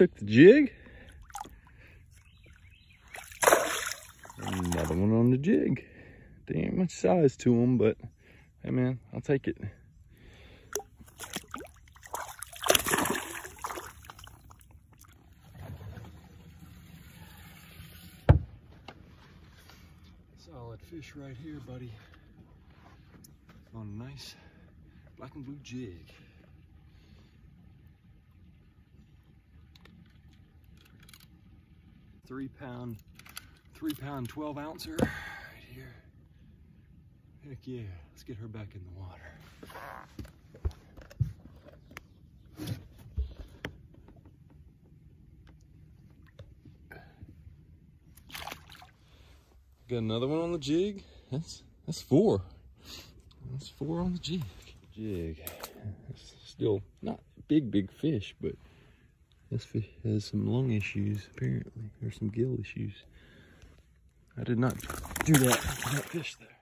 took the jig. Another one on the jig. There ain't much size to them, but hey man, I'll take it. Solid fish right here, buddy. On a nice black and blue jig. Three pound 12 ouncer right here. Heck yeah, let's get her back in the water. Got another one on the jig. That's four. That's four on the jig. It's still not big fish, but this fish has some lung issues, apparently, or some gill issues. I did not do that fish there.